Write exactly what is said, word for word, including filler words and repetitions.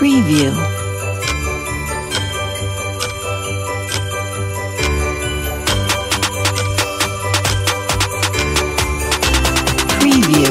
preview. Preview.